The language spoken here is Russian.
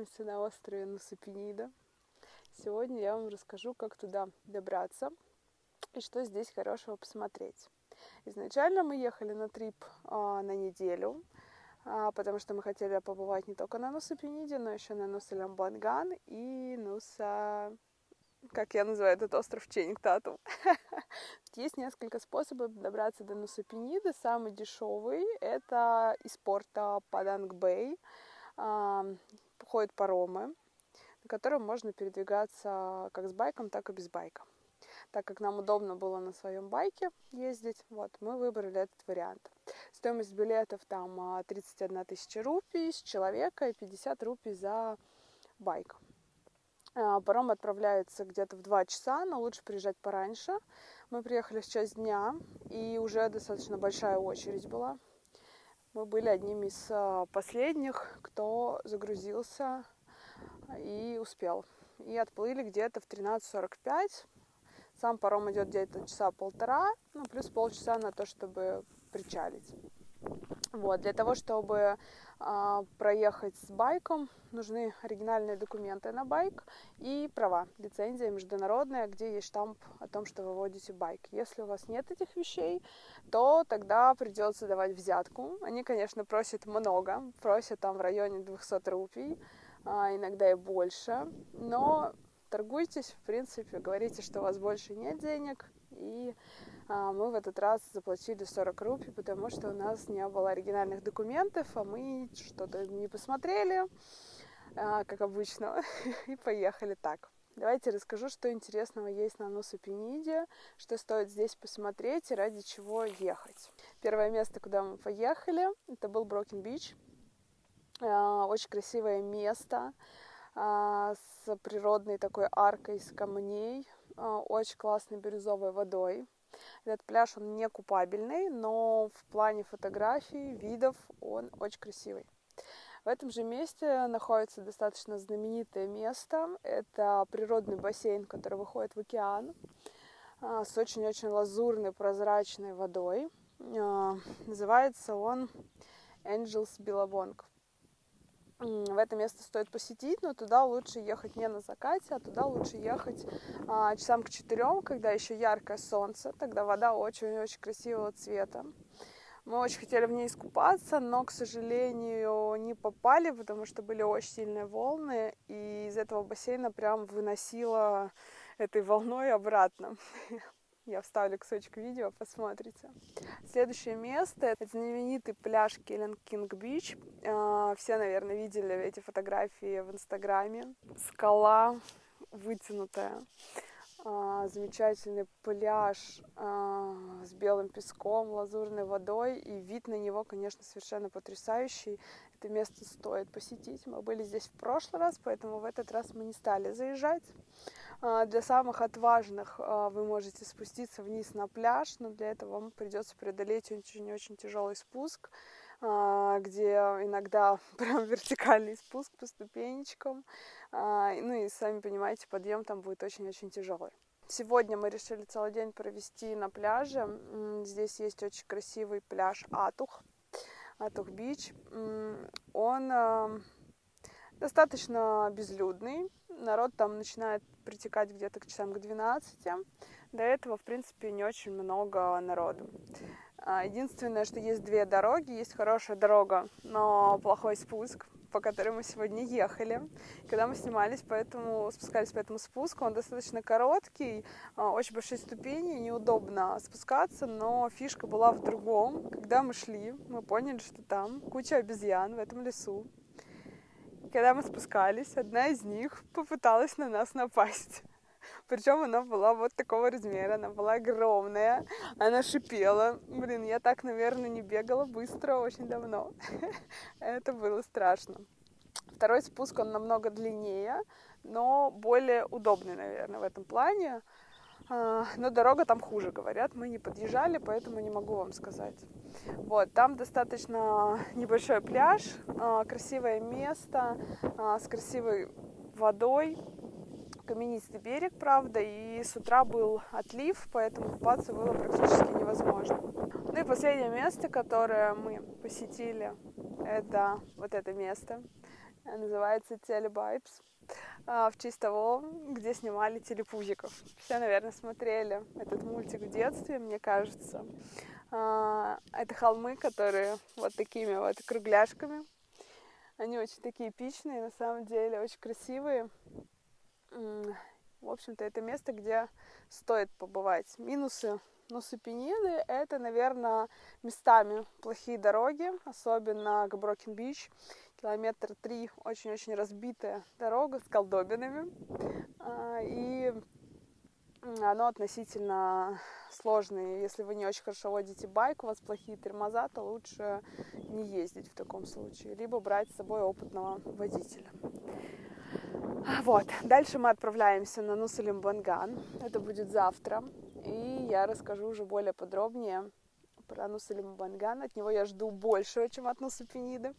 находимся на острове Нуса Пенида. Сегодня я вам расскажу, как туда добраться и что здесь хорошего посмотреть. Изначально мы ехали на трип на неделю, потому что мы хотели побывать не только на Нуса Пениде, но еще на Нуса Лембонган и Нуса... Как я называю этот остров? Чейнгтату. Есть несколько способов добраться до Нуса Пениды. Самый дешевый – это из порта Паданг Бэй. Ходят паромы, на котором можно передвигаться как с байком, так и без байка. Так как нам удобно было на своем байке ездить, вот, мы выбрали этот вариант. Стоимость билетов там 31 тысяча рупий с человека и 50 рупий за байк. Паром отправляется где-то в 2 часа, но лучше приезжать пораньше. Мы приехали в час дня, и уже достаточно большая очередь была. Мы были одними из последних, кто загрузился и успел. И отплыли где-то в 13:45. Сам паром идет где-то часа полтора, ну плюс полчаса на то, чтобы причалить. Вот, для того, чтобы проехать с байком, нужны оригинальные документы на байк и права, лицензия международная, где есть штамп о том, что вы водите байк. Если у вас нет этих вещей, то тогда придется давать взятку. Они, конечно, просят много, просят там в районе 200 рупий, иногда и больше, но торгуйтесь, в принципе, говорите, что у вас больше нет денег, и... Мы в этот раз заплатили 40 рупий, потому что у нас не было оригинальных документов, а мы что-то не посмотрели, как обычно, и поехали так. Давайте расскажу, что интересного есть на Нуса Пениде, что стоит здесь посмотреть и ради чего ехать. Первое место, куда мы поехали, это был Broken Beach. Очень красивое место с природной такой аркой из камней, очень классной бирюзовой водой. Этот пляж, он не купабельный, но в плане фотографий, видов он очень красивый. В этом же месте находится достаточно знаменитое место. Это природный бассейн, который выходит в океан, с очень-очень лазурной прозрачной водой. Называется он Angel's Billabong. В это место стоит посетить, но туда лучше ехать не на закате, а туда лучше ехать часам к 4, когда еще яркое солнце, тогда вода очень-очень красивого цвета. Мы очень хотели в ней искупаться, но, к сожалению, не попали, потому что были очень сильные волны, и из этого бассейна прям выносило этой волной обратно. Я вставлю кусочек видео, посмотрите. Следующее место – это знаменитый пляж Келлин Кинг Бич. Все, наверное, видели эти фотографии в Инстаграме. Скала вытянутая. Замечательный пляж с белым песком, лазурной водой. И вид на него, конечно, совершенно потрясающий. Это место стоит посетить. Мы были здесь в прошлый раз, поэтому в этот раз мы не стали заезжать. Для самых отважных вы можете спуститься вниз на пляж, но для этого вам придется преодолеть очень-очень тяжелый спуск, где иногда прям вертикальный спуск по ступенечкам. Ну и сами понимаете, подъем там будет очень-очень тяжелый. Сегодня мы решили целый день провести на пляже. Здесь есть очень красивый пляж Атух Бич. Он достаточно безлюдный. Народ там начинает притекать где-то к часам к 12. До этого, в принципе, не очень много народу. Единственное, что есть две дороги. Есть хорошая дорога, но плохой спуск, по которой мы сегодня ехали. Когда мы спускались по этому спуску, он достаточно короткий, очень большие ступени, неудобно спускаться, но фишка была в другом. Когда мы шли, мы поняли, что там куча обезьян в этом лесу. Когда мы спускались, одна из них попыталась на нас напасть. Причем она была вот такого размера, она была огромная, она шипела. Блин, я так, наверное, не бегала быстро очень давно. Это было страшно. Второй спуск, он намного длиннее, но более удобный, наверное, в этом плане. Но дорога там хуже, говорят, мы не подъезжали, поэтому не могу вам сказать. Вот, там достаточно небольшой пляж, красивое место с красивой водой, каменистый берег, правда, и с утра был отлив, поэтому купаться было практически невозможно. Ну и последнее место, которое мы посетили, это вот это место. называется Телебайпс, в честь того, где снимали телепузиков. Все, наверное, смотрели этот мультик в детстве, мне кажется. Это холмы, которые вот такими вот кругляшками. Они очень такие эпичные, на самом деле, очень красивые. В общем-то, это место, где стоит побывать. Минусы Нусы Пениды — это, наверное, местами плохие дороги, особенно к Broken Beach. Километр 3 очень-очень разбитая дорога с колдобинами. И оно относительно сложное. Если вы не очень хорошо водите байк, у вас плохие тормоза, то лучше не ездить в таком случае. Либо брать с собой опытного водителя. Вот. Дальше мы отправляемся на Нуса Лембонган. Это будет завтра. И я расскажу уже более подробнее про Нуса Лембонган. От него я жду большего, чем от Нуса Пениды.